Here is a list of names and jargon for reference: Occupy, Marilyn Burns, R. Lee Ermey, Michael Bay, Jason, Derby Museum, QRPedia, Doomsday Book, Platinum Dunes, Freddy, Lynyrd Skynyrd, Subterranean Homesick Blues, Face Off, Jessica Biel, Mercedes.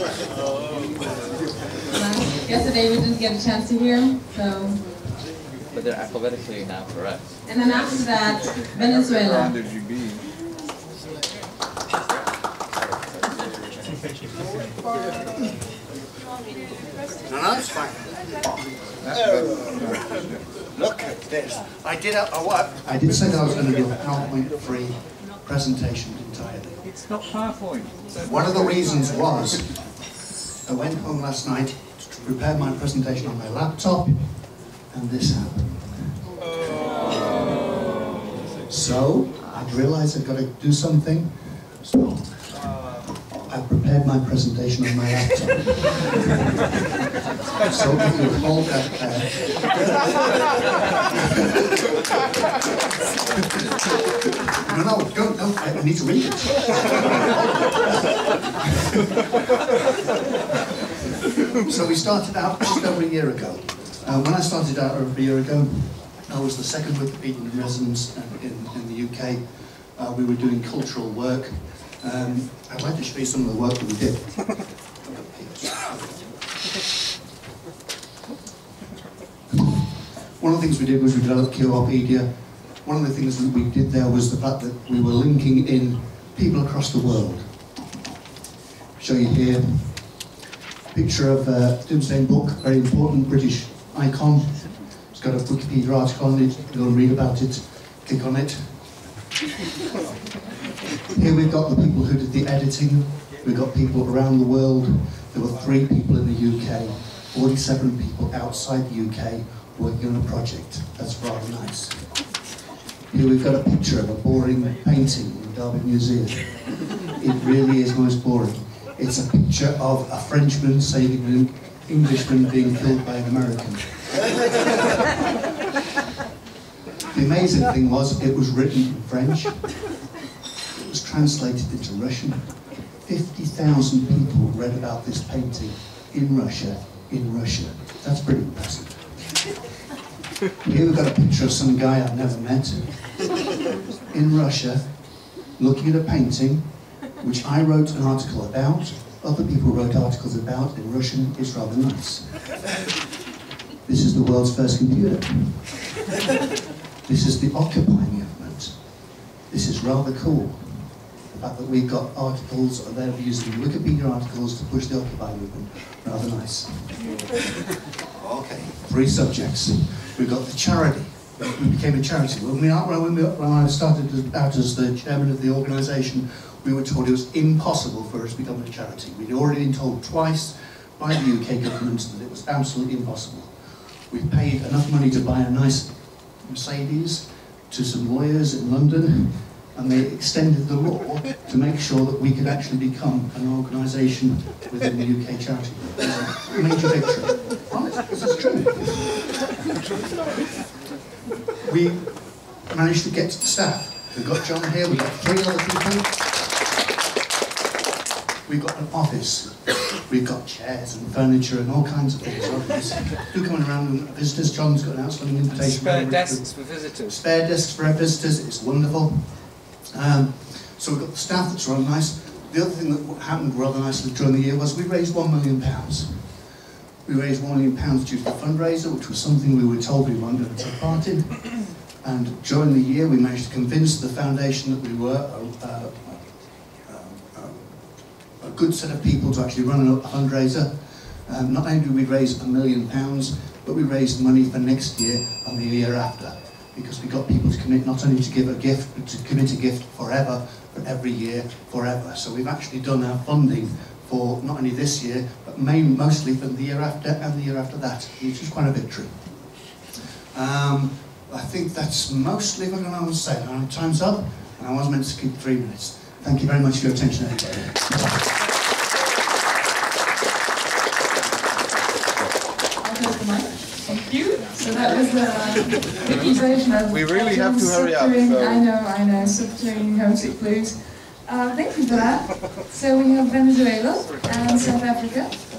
Well, yesterday we didn't get a chance to hear them, so. But they're alphabetically now correct. And then after that, Venezuela. No, it's fine. Oh, look at this. I did say that I was going to do a PowerPoint-free presentation entirely. It's not PowerPoint. One of the reasons was I went home last night to prepare my presentation on my laptop, and this happened. Oh. So I'd realised I've got to do something. So I prepared my presentation on my laptop. So we will hold that there. No, I need to read it. So we started out just over a year ago. When I started out over a year ago, I was the second Wikipedian resident in the UK. We were doing cultural work. I'd like to show you some of the work that we did. One of the things we did was we developed QRPedia. One of the things that we did there was the fact that we were linking in people across the world. I'll show you here a picture of Doomsday Book, very important British icon. It's got a Wikipedia article on it. Go and read about it. Click on it. Here we've got the people who did the editing. We've got people around the world. There were 3 people in the UK, 47 people outside the UK working on a project. That's rather nice. Here we've got a picture of a boring painting in the Derby Museum. It really is most boring. It's a picture of a Frenchman saving an Englishman being killed by an American. The amazing thing was it was written in French. It was translated into Russian. 50,000 people read about this painting in Russia, That's pretty impressive. Here we've got a picture of some guy I've never met in Russia, looking at a painting which I wrote an article about. Other people wrote articles about in Russian. It's rather nice. This is the world's first computer. This is the Occupy movement. This is rather cool. The fact that we've got articles, or they're using Wikipedia articles to push the Occupy movement. Rather nice. Okay, 3 subjects. We've got the charity. We became a charity. When I started out as the chairman of the organisation, we were told it was impossible for us to become a charity. We'd already been told twice by the UK government that it was absolutely impossible. We paid enough money to buy a nice Mercedes to some lawyers in London, and they extended the law to make sure that we could actually become an organisation within the UK charity. Major victory. Honest, this is true. We managed to get staff. We've got John here, we've got 3 other people. We've got an office. We've got chairs and furniture and all kinds of things. Who coming around and visitors? John's got an outstanding invitation. Spare desks for visitors. Spare desks for our visitors. It's wonderful. So we've got the staff that's rather nice. The other thing that happened rather nicely during the year was we raised £1 million. We raised £1 million due to the fundraiser, which was something we were told we weren't going to take part in. And during the year, we managed to convince the foundation that we were a good set of people to actually run a fundraiser. Not only did we raise £1 million, but we raised money for next year and the year after, because we got people to commit not only to give a gift, but to commit a gift forever, for every year, forever. So we've actually done our funding for not only this year, but mostly for the year after and the year after that, which is quite a victory. I think that's mostly what I want to say. Our time's up, and I was meant to keep 3 minutes. Thank you very much for your attention, everybody. Thank you. So that was the presentation of We really have to hurry up. So. I know. Subterranean Homesick Blues. Thank you for that. So we have Venezuela and South Africa.